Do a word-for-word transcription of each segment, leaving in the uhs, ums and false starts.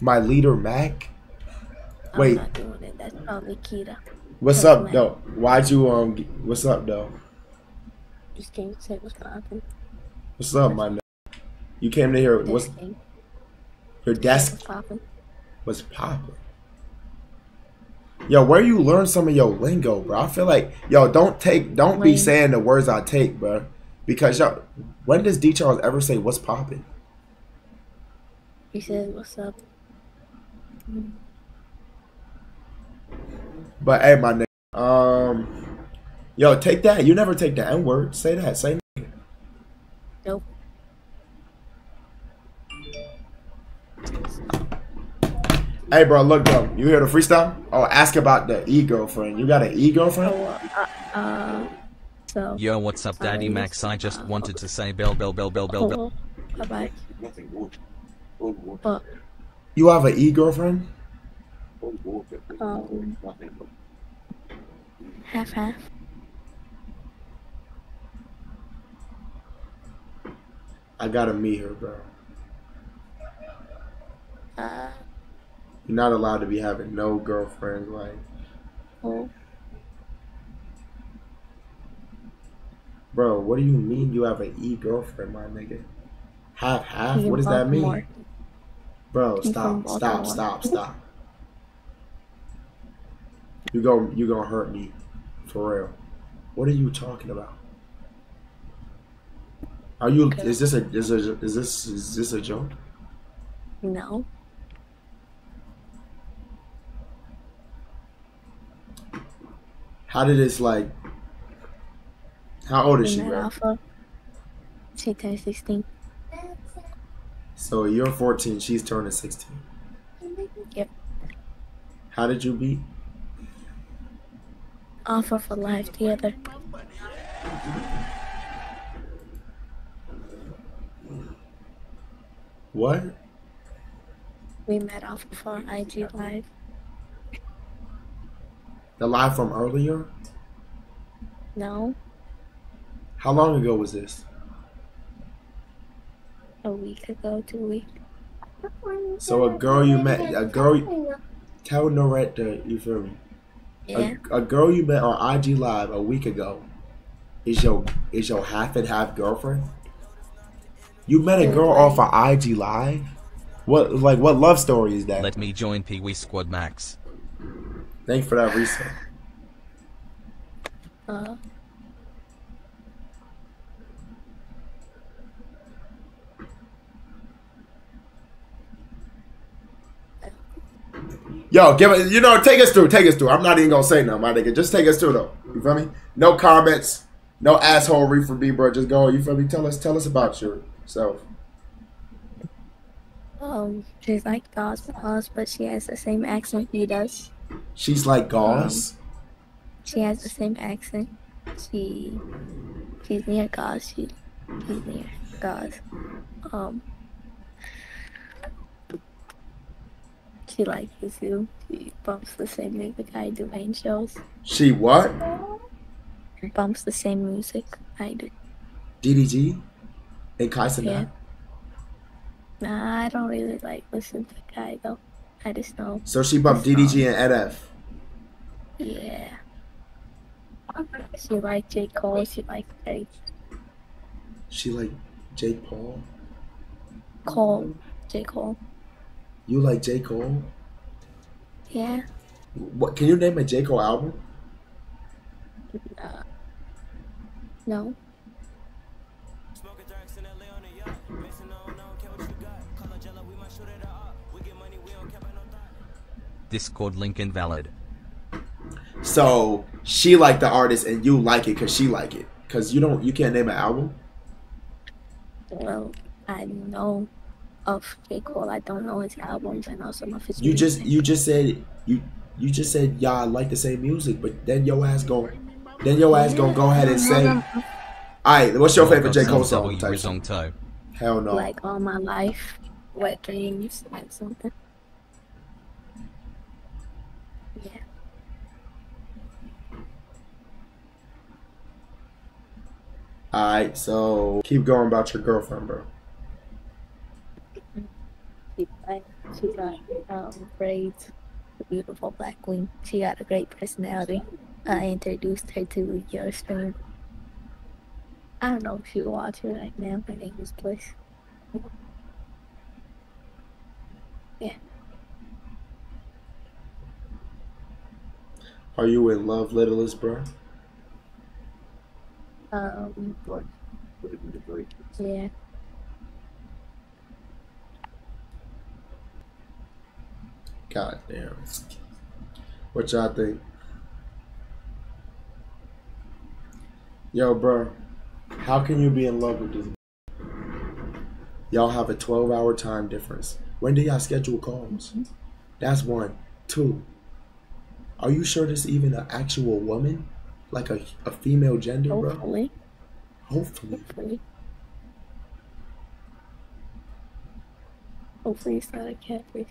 My leader, Mac. Wait. I'm not doing it. That's probably Kita. What's up, Mac. Though? Why'd you um? What's up, though? Just came to say what's poppin'. What's up, my man? You came to hear what's thing. Your desk what's poppin'. What's poppin'? Yo, where you learn some of your lingo, bro? I feel like, yo, don't take, don't Lame. be saying the words I take, bro. Because, yo, when does D Charles ever say what's poppin'? He says what's up. But, hey, my nigga, um, yo, take that. You never take the N word. Say that. Say nigga. Nope. Hey, bro, look, though. You hear the freestyle? Oh, ask about the e-girlfriend. You got an e-girlfriend? Oh, uh, uh, so. Yo, what's up, Daddy uh, Max? I just uh, wanted to say bell, bell, bell, bell, bell, bell. Bye-bye. But. You have an e-girlfriend? Um, half, half. I gotta meet her, bro. Uh. You're not allowed to be having no girlfriends, like. Oh. Bro, what do you mean you have an e-girlfriend, my nigga? Half, half? What does that mean? More. Bro, stop, stop, stop, stop. You go, you gonna hurt me, for real. What are you talking about? Are you? Okay. Is this a? Is this? A, is this? Is this a joke? No. How did this like? How old is she, bro? Alpha. She turned sixteen. So you're fourteen. She's turning sixteen. Yep. How did you be? Alpha for life together. What? We met Alpha for I G live. The live from earlier? No. How long ago was this? A week ago, two weeks. So a girl you met, a girl, tell Norette that, you feel me? Yeah. A, a girl you met on I G Live a week ago is your, is your half and half girlfriend? You met a girl off of I G Live? What, like, what love story is that? Let me join Pee-wee Squad, Max. Thanks for that reset. Uh, Yo, give it. You know, take us through. Take us through. I'm not even gonna say nothing, my nigga. Just take us through, though. You feel me? No comments. No assholery from B, bro. Just go. You feel me? Tell us. Tell us about yourself. Um, she's like Gauss, but she has the same accent he does. She's like Gauss. Um, she has the same accent. She, she's near Gauss. She, she's near Gauss. Um, she likes you too. She bumps the same music I do in shows. She what? Bumps the same music I do. D D G and Kaisa. Yeah. Nah, I don't really like listen to Kai though. I just know. So she bumped D D G and N F. Yeah. She liked J Cole. She liked Jake. She like Jake Paul. Cole, J Cole. You like J Cole? Yeah. What? Can you name a J Cole album? Uh, no. Discord link invalid. So she liked the artist and you like it because she like it. Because you don't, you can't name an album? Well, I know of J. Cole. I don't know his albums and also my his You music. just you just said you you just said y'all like the same music, but then your ass go then your ass gonna go ahead and say, alright, what's your favorite J. Cole song? Type? Hell no. Like All My Life, Wet Dreams, like something. Alright, so keep going about your girlfriend, bro. Keep playing. She got um, braids, a beautiful black wing. She got a great personality. I introduced her to your stream. I don't know if you watch her right now. Her name is Bliss. Yeah. Are you in love, littlest bro? Um. Yeah. God damn. What y'all think? Yo, bro. How can you be in love with this? Y'all have a twelve hour time difference. When do y'all schedule calls? Mm-hmm. That's one. Two. Are you sure this is even an actual woman? Like a, a female gender, Hopefully. bro? Hopefully. Hopefully. Hopefully it's not a catfish.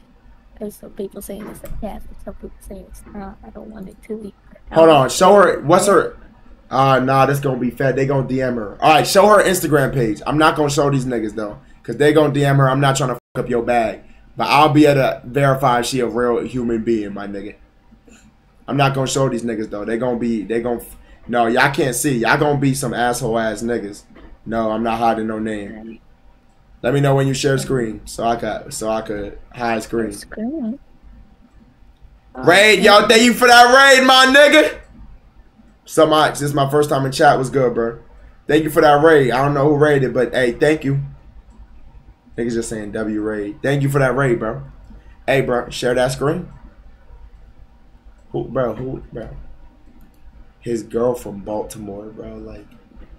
There's some people saying it's a catfish, some people saying it's not. I don't want it to be. Hold on, show her, what's her? Uh, nah, this gonna be fed. They gonna D M her. All right, show her Instagram page. I'm not gonna show these niggas though, cause they gonna D M her. I'm not trying to fuck up your bag, but I'll be able to verify she a real human being, my nigga. I'm not gonna show these niggas though. They gonna be, they gonna, no, y'all can't see. Y'all gonna be some asshole ass niggas. No, I'm not hiding no name. Let me know when you share screen, so I could, so I could hide screen. Raid, y'all, thank you for that raid, my nigga. So much. This is my first time in chat. Was good, bro. Thank you for that raid. I don't know who raided, but hey, thank you. Niggas just saying W raid. Thank you for that raid, bro. Hey, bro, share that screen. Who, bro? Who, bro? His girl from Baltimore, bro. Like,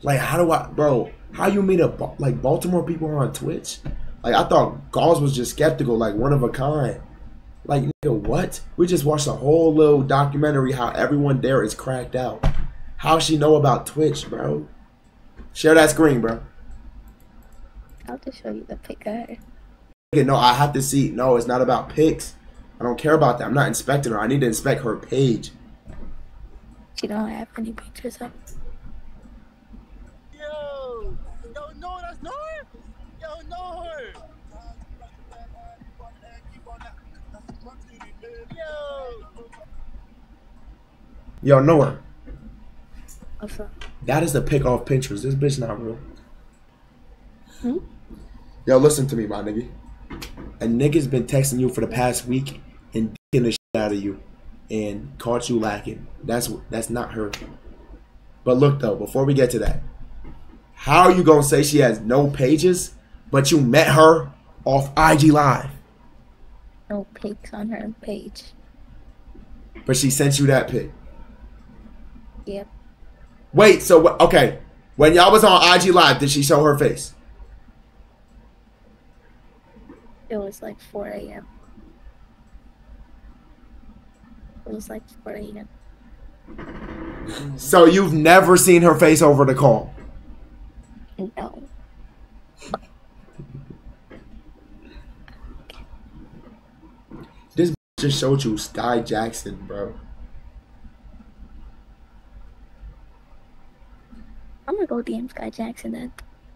like, how do I, bro? How you meet a like Baltimore people on Twitch? Like, I thought Gauss was just skeptical, like one of a kind. Like, nigga, what? We just watched a whole little documentary how everyone there is cracked out. How she know about Twitch, bro? Share that screen, bro. I'll just show you the pic of her. No, I have to see. No, it's not about pics. I don't care about that. I'm not inspecting her. I need to inspect her page. She don't have any pictures up. Yo, yo, no, that's Noor. Yo, Noor. Yo, yo, Noor. What's up? That is the pick off Pinterest. This bitch not real. Hmm? Yo, listen to me, my nigga. A nigga's been texting you for the past week and dicking the shit out of you and caught you lacking. That's that's not her. But look though, before we get to that, how are you gonna say she has no pages, but you met her off I G Live? No pics on her page. But she sent you that pic. Yep. Wait, so, okay, when y'all was on I G Live, did she show her face? It was like four A M It was like four A M So you've never seen her face over the call? No. This just showed you Sky Jackson, bro. I'm gonna go D M Sky Jackson then.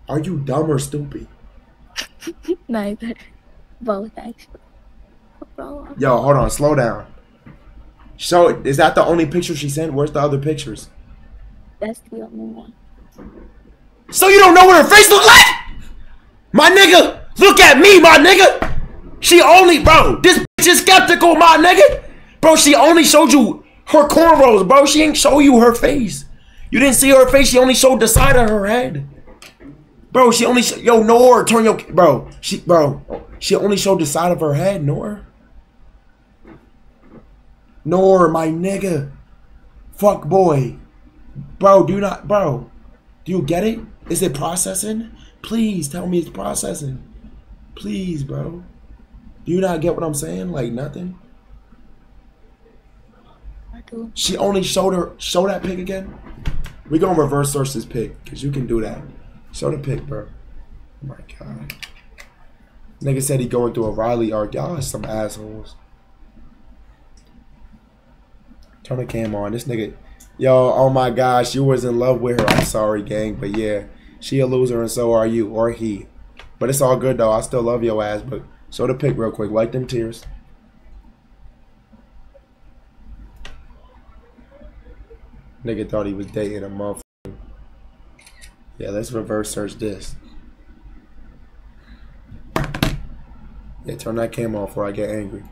Are you dumb or stupid? Neither. Both, actually. Bro. Yo, hold on. Slow down. So, is that the only picture she sent? Where's the other pictures? That's the only one. So you don't know what her face looks like? My nigga, look at me, my nigga. She only, bro, this bitch is skeptical, my nigga. Bro, she only showed you her cornrows, bro. She ain't show you her face. You didn't see her face. She only showed the side of her head, bro. She only sh yo Noor, turn your bro. She bro. She only showed the side of her head, Noor. Noor, my nigga, fuck boy, bro. Do not, bro. Do you get it? Is it processing? Please tell me it's processing. Please, bro. Do you not get what I'm saying? Like nothing. I do. She only showed her show that pic again. We're going to reverse search this pic, because you can do that. Show the pic, bro. Oh, my God. Nigga said he going through a Riley arc. Y'all are some assholes. Turn the cam on. This nigga. Yo, oh, my gosh. You was in love with her. I'm sorry, gang. But, yeah, she a loser, and so are you. Or he. But it's all good, though. I still love your ass, but Show the pic real quick. Wipe them tears. Nigga thought he was dating a motherfucker. Yeah, let's reverse search this. Yeah, turn that cam off or I get angry.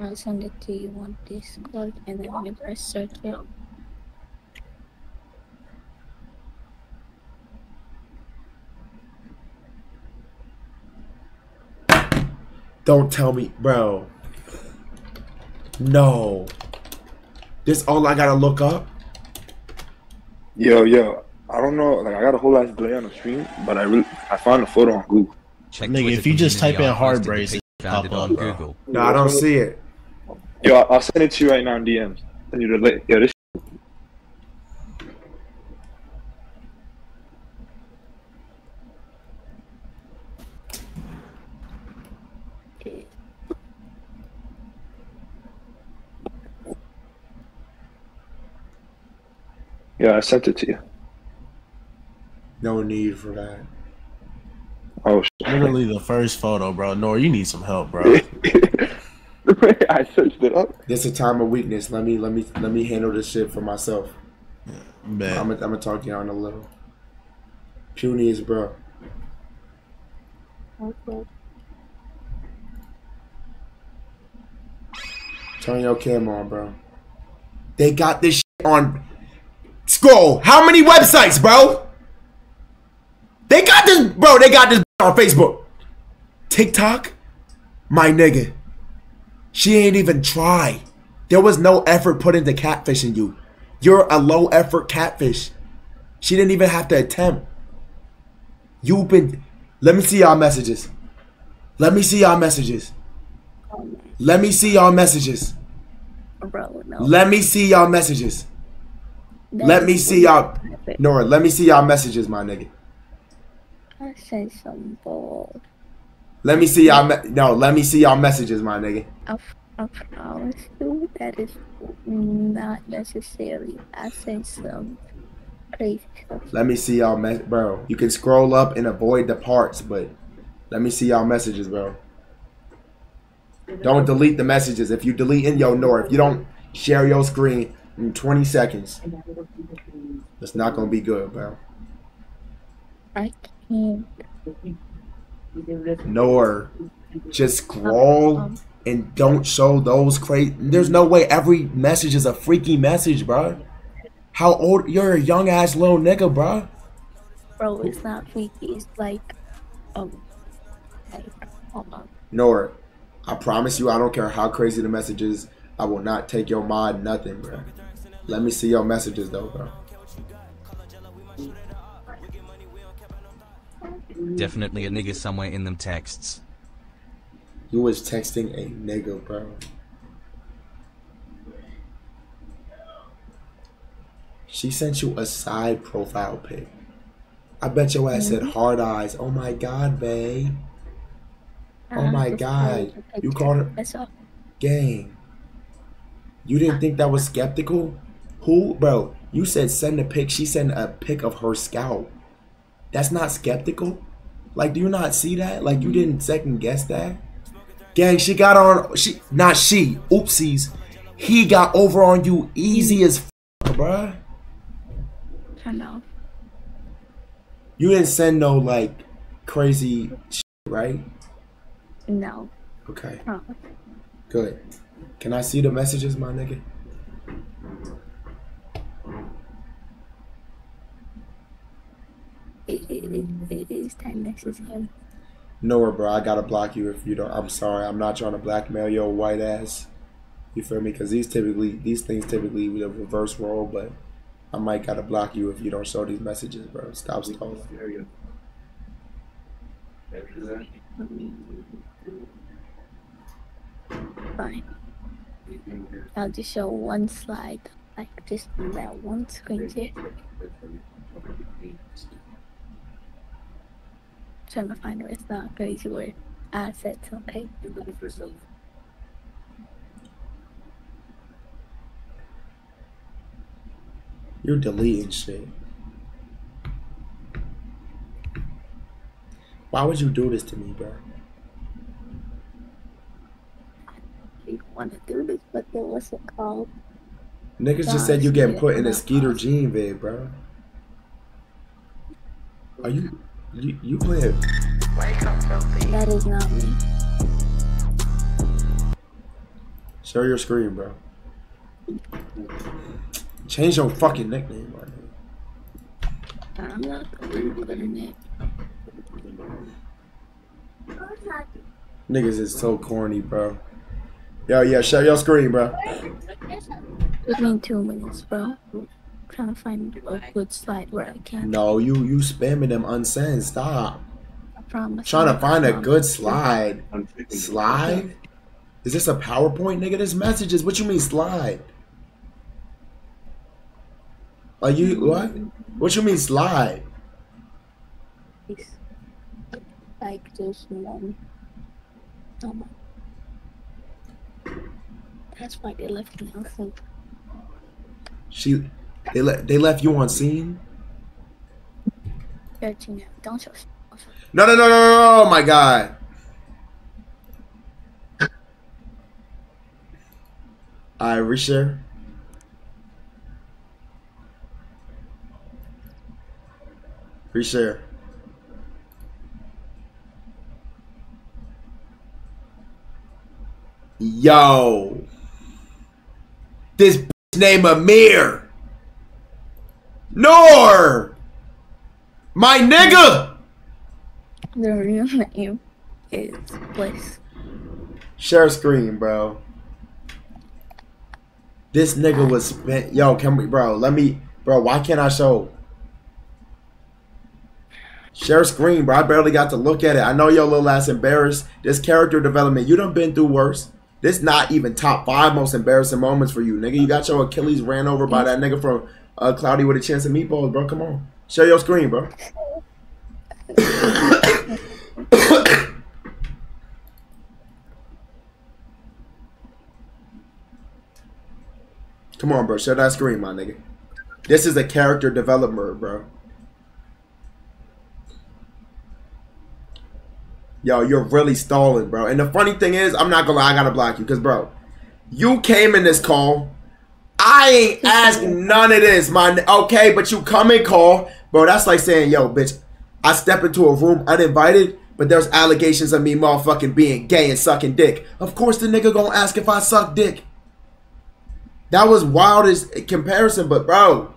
I'll send it to you on Discord and then you press search it. Don't tell me, bro. No. This all I gotta look up? Yo, yo. I don't know. Like, I got a whole ass delay on the stream, but I really, I found a photo on Google. Check Nigga, Twitter if you just type in hard braces, pop up on Google. No, I don't see it. Yo, I'll send it to you right now in D Ms. Send you the yo, this. Yeah, I sent it to you. No need for that. Oh, shit. Literally the first photo, bro. Noor, you need some help, bro. I searched it up. This is a time of weakness. Let me, let me, let me handle this shit for myself. Yeah, man. I'm gonna talk to y'all in a little. Puny is bro. Okay. Turn your cam on, bro. They got this shit on. Scroll. How many websites, bro? They got this, bro. They got this on Facebook, TikTok. My nigga, she ain't even try. There was no effort put into catfishing you. You're a low effort catfish. She didn't even have to attempt. You've been. Let me see y'all messages. Let me see y'all messages. Let me see y'all messages. Bro, no. Let me see y'all messages. That let me see y'all, Noor. Let me see y'all messages, my nigga. I say some bull. Let me see y'all. Me no, let me see y'all messages, my nigga. I, I promise you that is not necessary. I say some crazy stuff. Let me see y'all, me bro. You can scroll up and avoid the parts, but let me see y'all messages, bro. Don't delete the messages. If you delete in your Noor, if you don't share your screen. In twenty seconds. It's not gonna be good, bro. I can't. Noor, just scroll um, um, and don't show those crazy. There's no way every message is a freaky message, bro. How old? You're a young ass little nigga, bro. Bro, it's not freaky. It's like, um, like, hold on. Noor, I promise you, I don't care how crazy the message is. I will not take your mod, nothing, bro. Let me see your messages, though, bro. Definitely a nigga somewhere in them texts. You was texting a nigga, bro. She sent you a side profile pic. I bet your ass said hard eyes. Oh my god, babe. Oh my god. You called her gang. You didn't think that was skeptical? Who? Bro, you said send a pic. She sent a pic of her scalp. That's not skeptical? Like, do you not see that? Like, you didn't second guess that? Gang, she got on... She, not she. Oopsies. He got over on you easy as f***, bruh. I know. You didn't send no, like, crazy shit, right? No. Okay. Oh. Good. Can I see the messages, my nigga? It, it, it is time necessary. Noor, bro, I gotta block you if you don't. I'm sorry, I'm not trying to blackmail your white ass. You feel me? Because these typically, these things typically with a reverse role, but I might gotta block you if you don't show these messages, bro. Stop stalling. There you go. Fine. I'll just show one slide, like just that one screen here. trying to find it. It's not crazy word. Assets, okay. You're looking for yourself. You're deleting shit. Why would you do this to me, bro? You want to do this, but then what's it called? Niggas Gosh, just said you getting put in a Skeeter Jean vid, bro. Are you you you playing? Wake up, filthy. That is not me. Share your screen, bro. Change your fucking nickname right now. I'm not going to put a nick. Niggas is so corny, bro. Yo, yeah, share your screen, bro. It's been two minutes, bro. I'm trying to find a good slide where I can. No, you you spamming them unsend. Stop. I promise. Trying to find a good slide. Slide? Is this a PowerPoint, nigga? This message is what you mean slide? Like you what? What you mean slide? It's like just one. Oh my. That's why they left me on scene. She, they left. They left you on scene. Don't No, no, no, no, no! Oh my god! I reshare. Reshare. Yo. This bitch named Amir. Noor. My nigga. The real name is Bliss. Share screen, bro. This nigga was spent. Yo, can we, bro? Let me, bro. Why can't I show? Share screen, bro. I barely got to look at it. I know your little ass embarrassed. This character development, you done been through worse. This not even top five most embarrassing moments for you, nigga. You got your Achilles ran over by that nigga from uh, Cloudy with a Chance of Meatballs, bro. Come on. Share your screen, bro. Come on, bro. Share that screen, my nigga. This is a character developer, bro. Yo, you're really stalling, bro. And the funny thing is, I'm not gonna lie, I gotta block you. Because, bro, you came in this call. I ain't asked none of this, my... Okay, but you come in call. Bro, that's like saying, yo, bitch, I step into a room uninvited, but there's allegations of me motherfucking being gay and sucking dick. Of course the nigga gonna ask if I suck dick. That was wildest comparison, but, bro,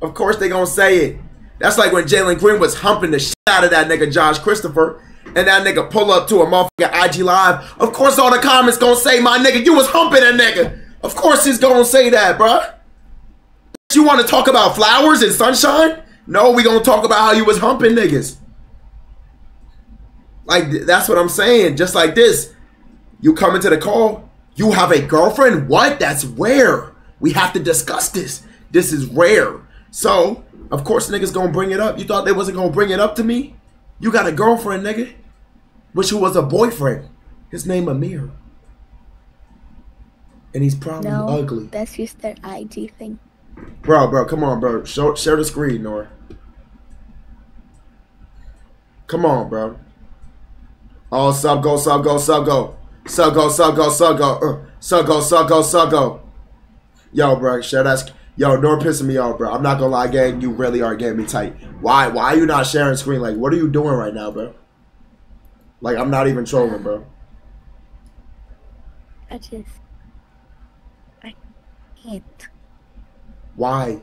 of course they gonna say it. That's like when Jalen Green was humping the shit out of that nigga Josh Christopher, and that nigga pull up to a motherfucking I G Live. Of course all the comments gonna say, my nigga, you was humping that nigga. Of course he's gonna say that, bruh. You wanna talk about flowers and sunshine? No, we gonna talk about how you was humping niggas. Like, that's what I'm saying. Just like this, you come into the call, you have a girlfriend? What? That's rare. We have to discuss this. This is rare. So, of course niggas gonna bring it up. You thought they wasn't gonna bring it up to me? You got a girlfriend, nigga. Wish who was a boyfriend. His name Amir. And he's probably no, ugly. That's just their I G thing. Bro, bro, come on, bro. Show, share the screen, Noor. Come on, bro. Oh, sub go, sub go, sub go. Sub go, sub go, sub go. Uh, sub go, sub go, sub go. Yo, bro, share that screen. Yo, Noor pissing me off, bro. I'm not gonna lie, gang. You really are getting me tight. Why? Why are you not sharing screen? Like, what are you doing right now, bro? Like, I'm not even trolling, bro. I just... I can't. Why?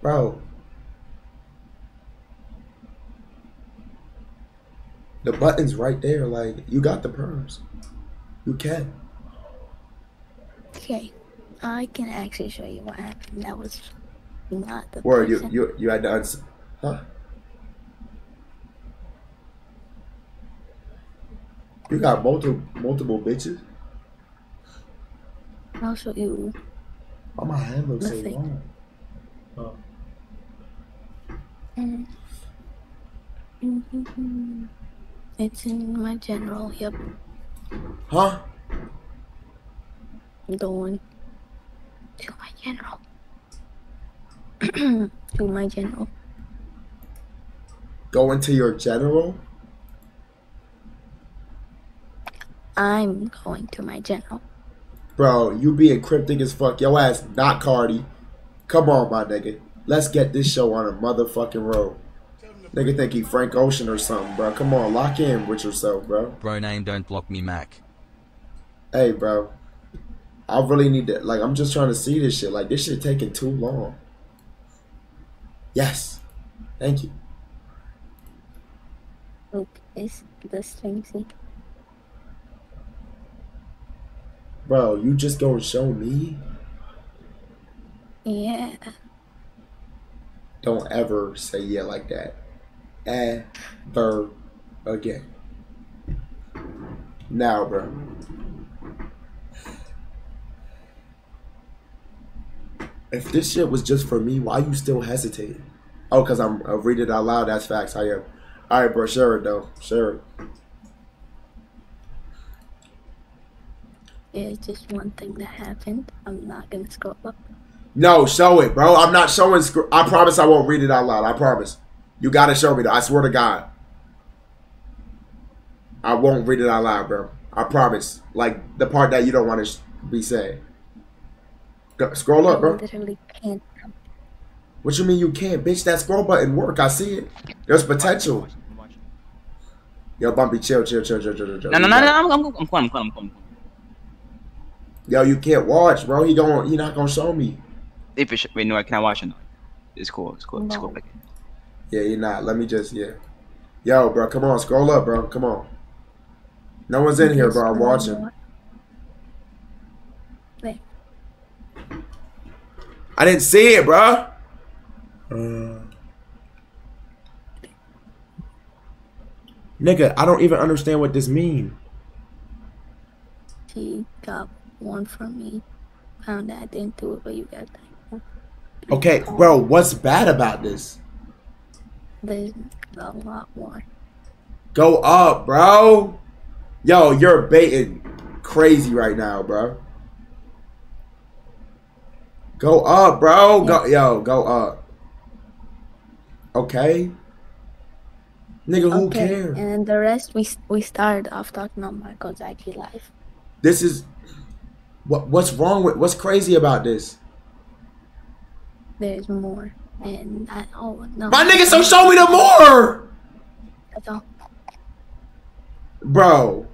Bro. The button's right there, like, you got the perms. You can. Okay, I can actually show you what happened. That was not the Word, you, you, you had to answer. Huh? You got multiple, multiple bitches? I'll show you. Why my hand looks so long? Oh. Mm. Mm-hmm. It's in my general, yep. Huh? Going to my general. To my general. Go into your general? I'm going to my general. Bro, you be encrypting as fuck. Yo ass, not Cardi. Come on, my nigga. Let's get this show on a motherfucking road. Nigga think he Frank Ocean or something, bro. Come on, lock in with yourself, bro. Bro name, don't block me, Mac. Hey, bro. I really need to, like, I'm just trying to see this shit. Like, this shit taking too long. Yes. Thank you. Okay, the stream see. Bro, you just gonna show me? Yeah. Don't ever say yeah like that. Ever again. Now, bro. If this shit was just for me, why you still hesitating? Oh, because I'm I read it out loud. That's facts. I am. All right, bro. Share it, though. Share it. Yeah, it's just one thing that happened. I'm not going to scroll up. No, show it, bro. I'm not showing. I promise I won't read it out loud. I promise. You got to show me, though. I swear to God. I won't read it out loud, bro. I promise. Like, the part that you don't want to be said. Go, scroll up, bro. I literally can't. What you mean you can't? Bitch, that scroll button work. I see it. There's potential. Yo, Bumpy, chill, chill, chill, chill, chill, chill. No, no, no, no. I'm, I'm, I'm, I'm, I'm, I'm, I'm. Yo, you can't watch, bro. He don't. He not gonna show me. If it wait, no, I can't watch it. It's cool. It's cool. No. It's cool. Like, yeah, you're not. Let me just yeah. Yo, bro, come on, scroll up, bro. Come on. No one's in here, bro. I'm watching. Wait. I didn't see it, bro. Uh, nigga, I don't even understand what this means. He got one from me. Found that I didn't do it, but you got that. Okay, bro, what's bad about this? There's a lot more. Go up, bro. Yo, you're baiting crazy right now, bro. Go up, bro. Go, yo, go up. Okay. Nigga, who okay, cares? And the rest, we we started off talking on Marco's I G live. This is what what's wrong with what's crazy about this? There's more and I oh no. My nigga, so show me the more. That's all. Bro.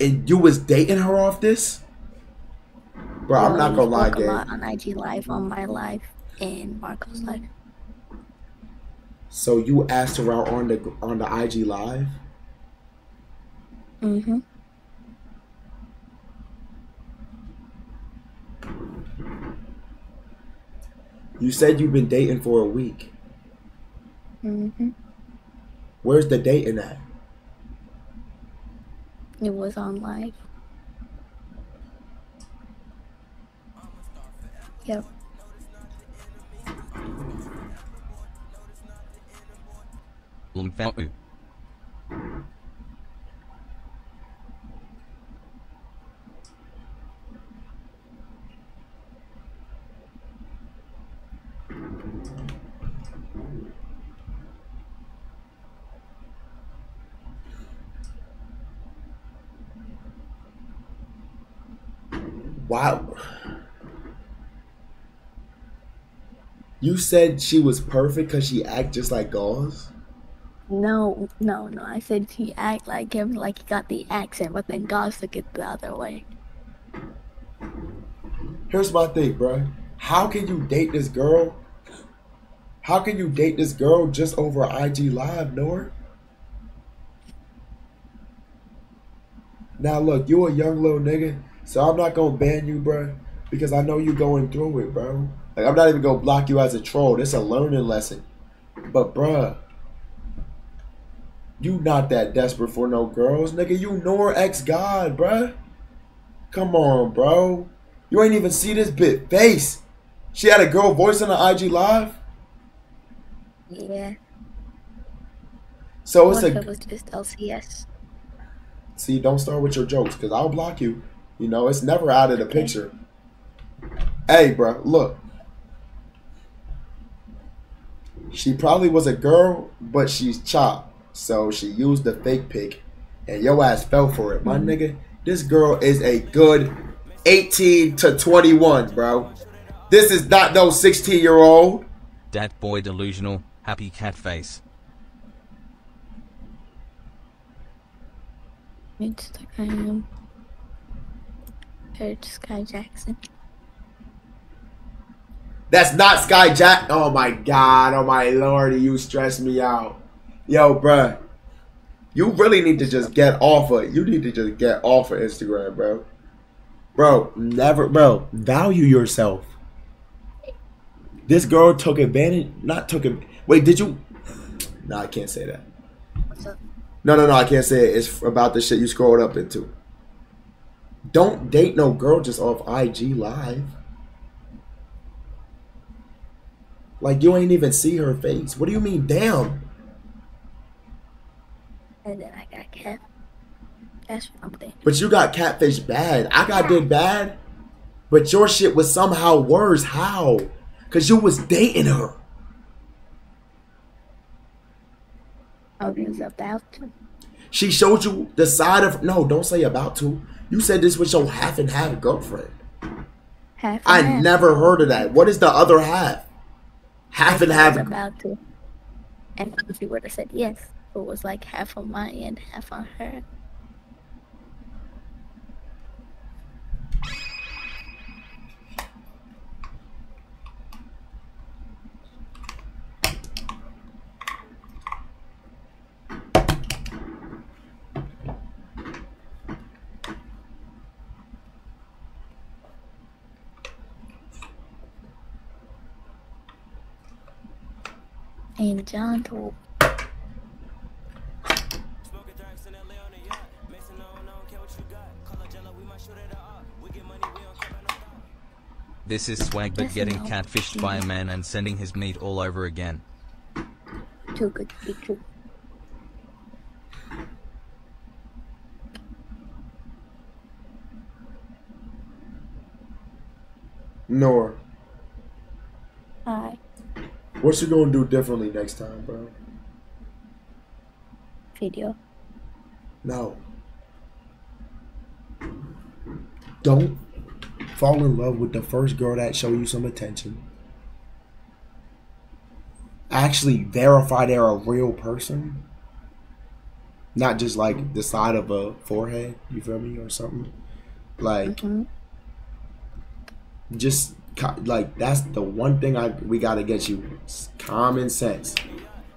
And you was dating her off this? Bro, I'm not gonna lie, gang. On I G live, on my live, and Marco's live. So you asked her out on the on the I G live? Mm-hmm. You said you've been dating for a week. Mm-hmm. Where's the dating at? It was on live. Yep. Wow. You said she was perfect because she act just like Gauss? No, no, no. I said she act like him, like he got the accent, but then Gauss took it the other way. Here's my thing, bro. How can you date this girl? How can you date this girl just over I G Live, Noor? Now look, you a young little nigga. So I'm not gonna ban you, bro, because I know you going through it, bro. Like, I'm not even gonna block you as a troll. It's a learning lesson. But, bruh, you not that desperate for no girls, nigga. You Noor ex God, bruh. Come on, bro. You ain't even see this bit face. She had a girl voice on the I G live? Yeah. So it's a. It was just L C S. See, don't start with your jokes, because I'll block you. You know, it's never out of the picture. Hey, bro, look. She probably was a girl, but she's chopped. So she used the fake pic, and your ass fell for it, my nigga. This girl is a good eighteen to twenty-one, bro. This is not no sixteen-year-old. That boy delusional, happy cat face. Instagram. Search Sky Jackson. That's not Sky Jack. Oh my God, oh my Lord, you stress me out. Yo, bruh, you really need to just get off of, you need to just get off of Instagram, bro. Bro, never, bro, value yourself. This girl took advantage, not took it. Wait, did you? No, nah, I can't say that. What's up? No, no, no, I can't say it. It's about the shit you scrolled up into. Don't date no girl just off I G Live. Like, you ain't even see her face. What do you mean, damn? And then I got cat. That's what I'm thinking. But you got catfish bad. I got did bad. But your shit was somehow worse. How? Because you was dating her. I was about to. She showed you the side of... No, don't say about to. You said this was your half and half girlfriend. Half and I half. Never heard of that. What is the other half? Half I and half. About to. And if you would have said yes. It was like half on my end, half on her. And John told. This is swag, but getting catfished by a man and sending his meat all over again. Too good to be true. Noor. Hi. What you gonna do differently next time, bro? Video. No. Don't fall in love with the first girl that show you some attention. Actually verify they're a real person. Not just like the side of a forehead, you feel me, or something. Like, mm-hmm. just like that's the one thing I we gotta get you. It's common sense,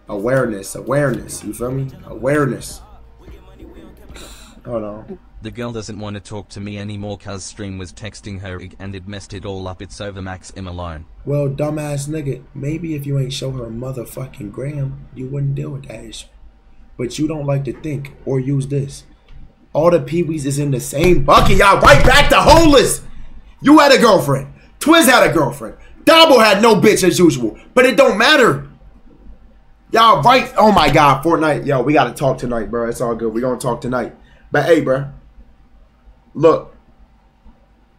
awareness, awareness. You feel me? Awareness. Hold on. The girl doesn't want to talk to me anymore cause stream was texting her and it messed it all up. It's over, Max, him alone. Well, dumbass nigga, maybe if you ain't show her motherfucking gram, you wouldn't deal with that issue. But you don't like to think or use this. All the peewees is in the same bucket. Y'all right back to holeless. You had a girlfriend. Twiz had a girlfriend. Dabo had no bitch as usual. But it don't matter. Y'all right. Oh my God, Fortnite. Yo, we got to talk tonight, bro. It's all good. We're going to talk tonight. But hey, bro. Look,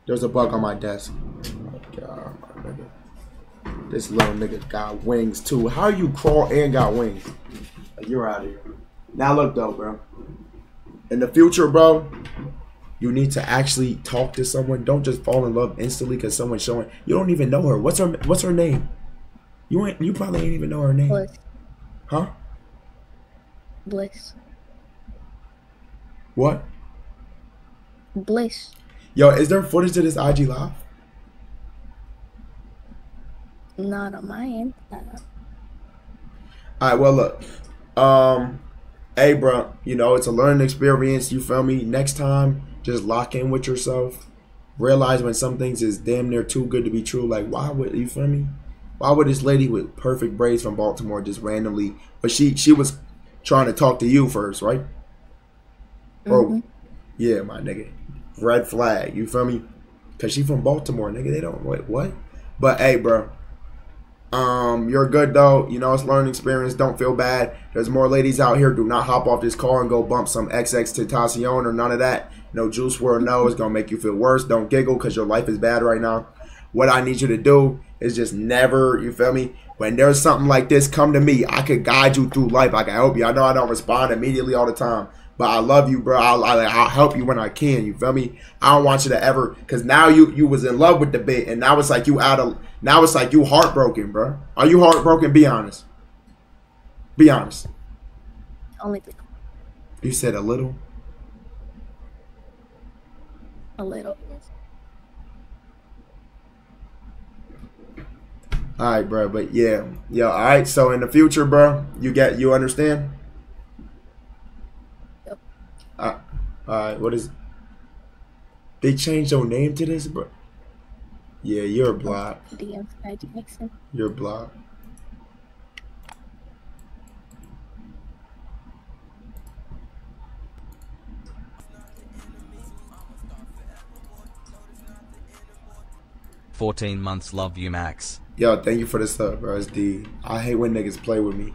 there's a bug on my desk. Oh my God, my nigga. This little nigga got wings too. How you crawl and got wings? Like, you're out of here. Now look though, bro. In the future, bro, you need to actually talk to someone. Don't just fall in love instantly because someone's showing. You don't even know her. What's her? What's her name? You ain't. You probably ain't even know her name. Bliss. Huh? Bliss. What? Bliss. Yo, is there footage to this I G live? Not on my end. Alright, well look. Um hey bro, you know, it's a learning experience, you feel me? Next time, just lock in with yourself. Realize when some things is damn near too good to be true. Like, why would, you feel me? Why would this lady with perfect braids from Baltimore just randomly, but she she was trying to talk to you first, right? Mm-hmm. Or yeah, my nigga. Red flag. You feel me? Because she from Baltimore, nigga. They don't. Wait, what? But, hey, bro. Um, you're good, though. You know, it's learning experience. Don't feel bad. There's more ladies out here. Do not hop off this car and go bump some X X Titacion or none of that. No Juice World, no. It's going to make you feel worse. Don't giggle because your life is bad right now. What I need you to do is just never, you feel me? When there's something like this, come to me. I could guide you through life. I can help you. I know I don't respond immediately all the time. But I love you, bro. I'll, I'll, I'll help you when I can. You feel me? I don't want you to ever, because now you you was in love with the bit, and now it's like you out of, now it's like you heartbroken, bro. Are you heartbroken? Be honest. Be honest. Only little. You said a little? A little. All right, bro. But yeah, yo. All right. So in the future, bro, you get, you understand? Uh, uh, what is it? They changed your name to this, bro? Yeah, you're blocked. You're blocked. fourteen months, love you, Max. Yo, thank you for the sub, bro. It's D. I hate when niggas play with me.